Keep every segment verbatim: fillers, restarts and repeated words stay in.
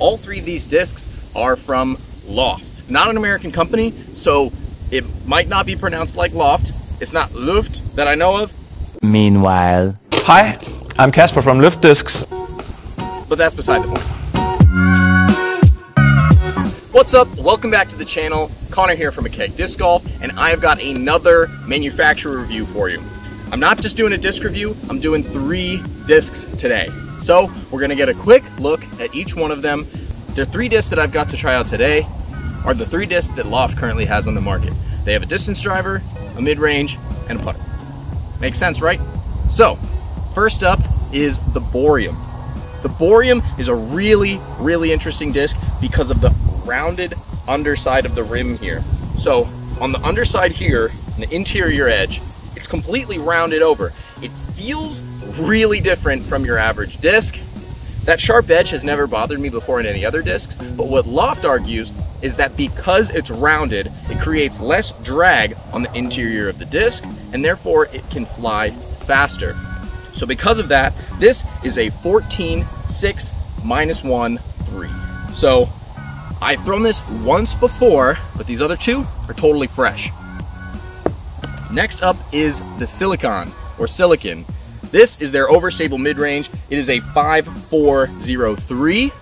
All three of these discs are from LØFT. It's not an American company, so it might not be pronounced like LØFT. It's not LØFT that I know of. Meanwhile. Hi, I'm Kasper from LØFT Discs. But that's beside the point. What's up? Welcome back to the channel. Connor here from McKeg Disc Golf, and I've got another manufacturer review for you. I'm not just doing a disc review, I'm doing three discs today. So we're gonna get a quick look at each one of them. The three discs that I've got to try out today are the three discs that LØFT currently has on the market. They have a distance driver, a mid-range, and a putter. Makes sense, right? So, first up is the Bohrium. The Bohrium is a really, really interesting disc because of the rounded underside of the rim here. So, on the underside here, on the interior edge, it's completely rounded over. It feels really different from your average disc. That sharp edge has never bothered me before in any other discs, but what LØFT argues is that because it's rounded, it creates less drag on the interior of the disc, and therefore it can fly faster. So because of that, this is a fourteen six minus one three. So I've thrown this once before, but these other two are totally fresh. Next up is the Silicon, or Silicon. This is their overstable mid-range. It is a five four zero three.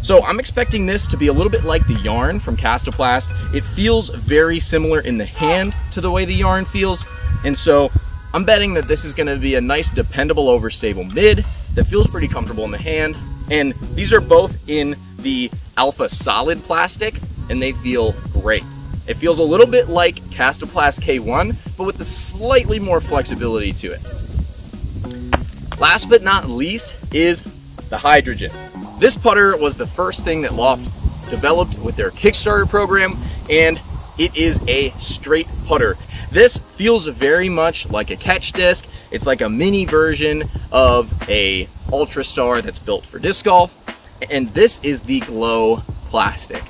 So I'm expecting this to be a little bit like the yarn from Kastaplast. It feels very similar in the hand to the way the yarn feels. And so I'm betting that this is gonna be a nice, dependable overstable mid that feels pretty comfortable in the hand. And these are both in the Alpha Solid plastic, and they feel great. It feels a little bit like Kastaplast K one, but with a slightly more flexibility to it. Last but not least is the Hydrogen. This putter was the first thing that LØFT developed with their Kickstarter program, and it is a straight putter. This feels very much like a catch disc. It's like a mini version of a Ultra Star that's built for disc golf, and this is the glow plastic.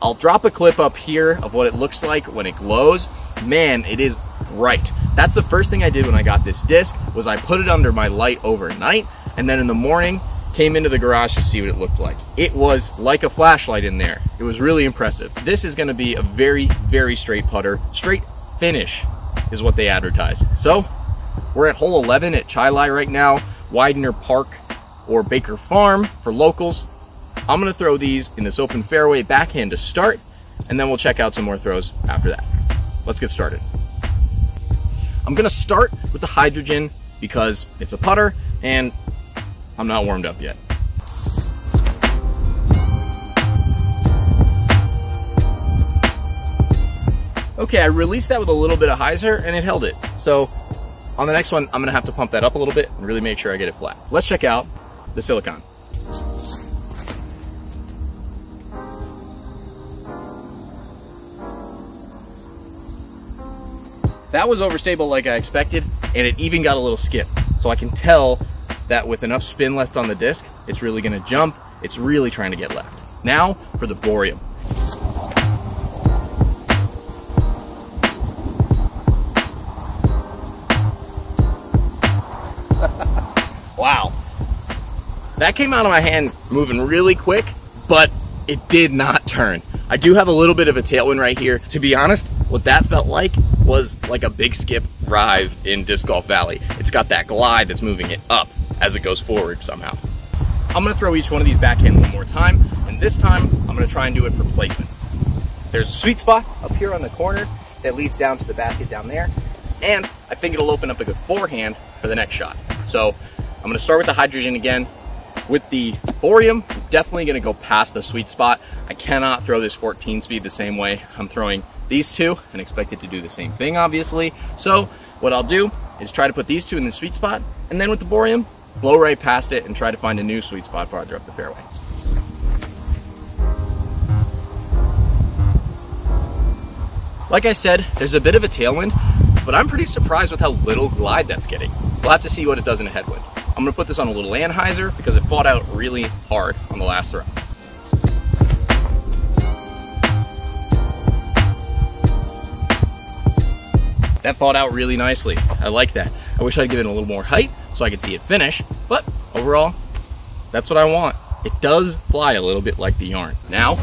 I'll drop a clip up here of what it looks like when it glows. Man, it is bright. That's the first thing I did when I got this disc, was I put it under my light overnight, and then in the morning, came into the garage to see what it looked like. It was like a flashlight in there. It was really impressive. This is gonna be a very, very straight putter. Straight finish is what they advertise. So, we're at hole eleven at Chai Lai right now, Widener Park or Baker Farm for locals. I'm gonna throw these in this open fairway backhand to start, and then we'll check out some more throws after that. Let's get started. I'm gonna start with the Hydrogen because it's a putter and I'm not warmed up yet. Okay, I released that with a little bit of hyzer and it held it. So on the next one, I'm gonna have to pump that up a little bit and really make sure I get it flat. Let's check out the Silicon. That was overstable like I expected, and it even got a little skip. So I can tell that with enough spin left on the disc, it's really gonna jump. It's really trying to get left. Now for the Bohrium. Wow. That came out of my hand moving really quick, but it did not turn. I do have a little bit of a tailwind right here. To be honest, what that felt like was like a big skip drive in Disc Golf Valley. It's got that glide that's moving it up as it goes forward somehow. I'm gonna throw each one of these backhand one more time, and this time I'm gonna try and do it for placement. There's a sweet spot up here on the corner that leads down to the basket down there, and I think it'll open up a good forehand for the next shot. So I'm gonna start with the Hydrogen again. With the Bohrium, I'm definitely gonna go past the sweet spot. I cannot throw this fourteen speed the same way I'm throwing these two and expected to do the same thing, obviously. So what I'll do is try to put these two in the sweet spot, and then with the Bohrium, blow right past it and try to find a new sweet spot farther up the fairway. Like I said, there's a bit of a tailwind, but I'm pretty surprised with how little glide that's getting. We'll have to see what it does in a headwind. I'm gonna put this on a little anhyzer because it fought out really hard on the last throw. That fought out really nicely. I like that. I wish I'd given it a little more height so I could see it finish, but overall, that's what I want. It does fly a little bit like the yarn. Now,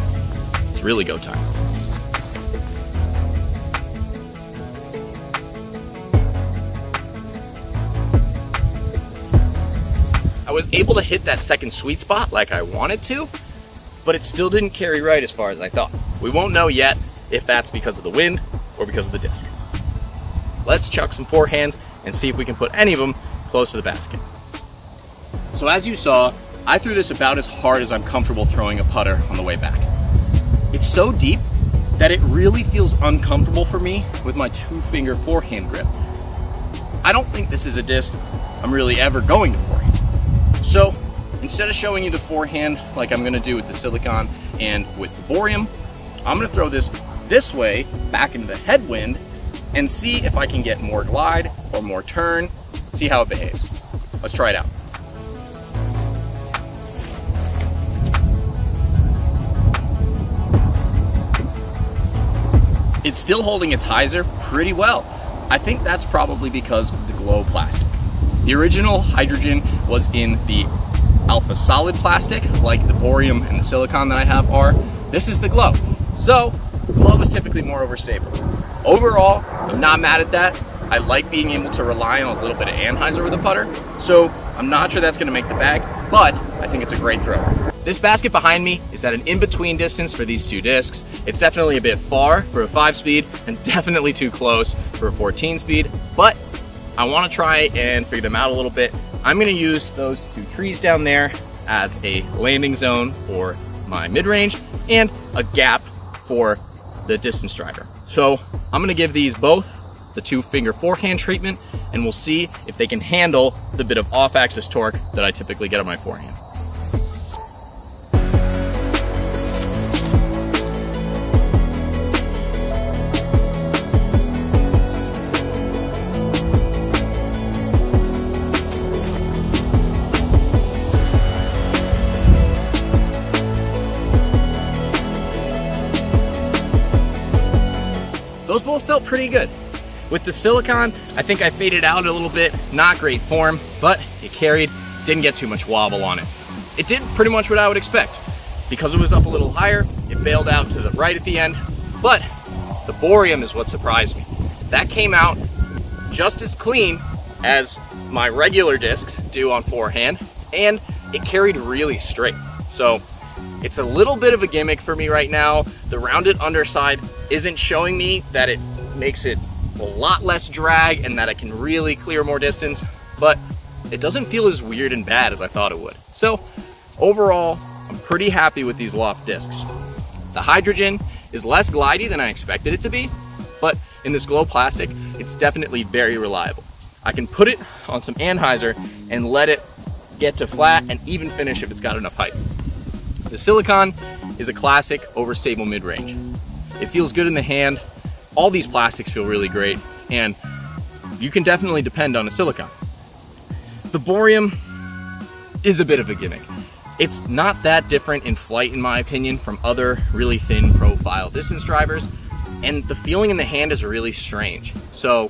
it's really go time. I was able to hit that second sweet spot like I wanted to, but it still didn't carry right as far as I thought. We won't know yet if that's because of the wind or because of the disc. Let's chuck some forehands and see if we can put any of them close to the basket. So as you saw, I threw this about as hard as I'm comfortable throwing a putter on the way back. It's so deep that it really feels uncomfortable for me with my two finger forehand grip. I don't think this is a disc I'm really ever going to forehand. So instead of showing you the forehand like I'm gonna do with the Silicon and with the Bohrium, I'm gonna throw this this way back into the headwind and see if I can get more glide or more turn, see how it behaves. Let's try it out. It's still holding its hyzer pretty well. I think that's probably because of the glow plastic. The original Hydrogen was in the alpha solid plastic, like the Bohrium and the Silicon that I have are. This is the glow. So, glow is typically more overstable. Overall, I'm not mad at that. I like being able to rely on a little bit of anhyzer with a putter, so I'm not sure that's gonna make the bag, but I think it's a great throw. This basket behind me is at an in-between distance for these two discs. It's definitely a bit far for a five speed and definitely too close for a fourteen speed, but I wanna try and figure them out a little bit. I'm gonna use those two trees down there as a landing zone for my mid-range and a gap for the distance driver. So I'm gonna give these both the two finger forehand treatment and we'll see if they can handle the bit of off-axis torque that I typically get on my forehand. Those both felt pretty good. With the Silicon, I think I faded out a little bit, not great form, but it carried, didn't get too much wobble on it. It did pretty much what I would expect. Because it was up a little higher, it bailed out to the right at the end, but the Bohrium is what surprised me. That came out just as clean as my regular discs do on forehand, and it carried really straight. So it's a little bit of a gimmick for me right now. The rounded underside isn't showing me that it makes it a lot less drag and that I can really clear more distance, but it doesn't feel as weird and bad as I thought it would. So overall, I'm pretty happy with these LØFT discs. The Hydrogen is less glidey than I expected it to be, but in this glow plastic, it's definitely very reliable. I can put it on some anhyzer and let it get to flat and even finish if it's got enough height. The Silicon is a classic overstable mid-range. It feels good in the hand. All these plastics feel really great, and you can definitely depend on a Silicon. The Bohrium is a bit of a gimmick. It's not that different in flight, in my opinion, from other really thin profile distance drivers, and the feeling in the hand is really strange. So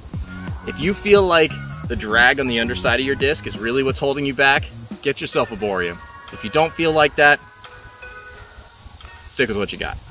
if you feel like the drag on the underside of your disc is really what's holding you back, get yourself a Bohrium. If you don't feel like that, stick with what you got.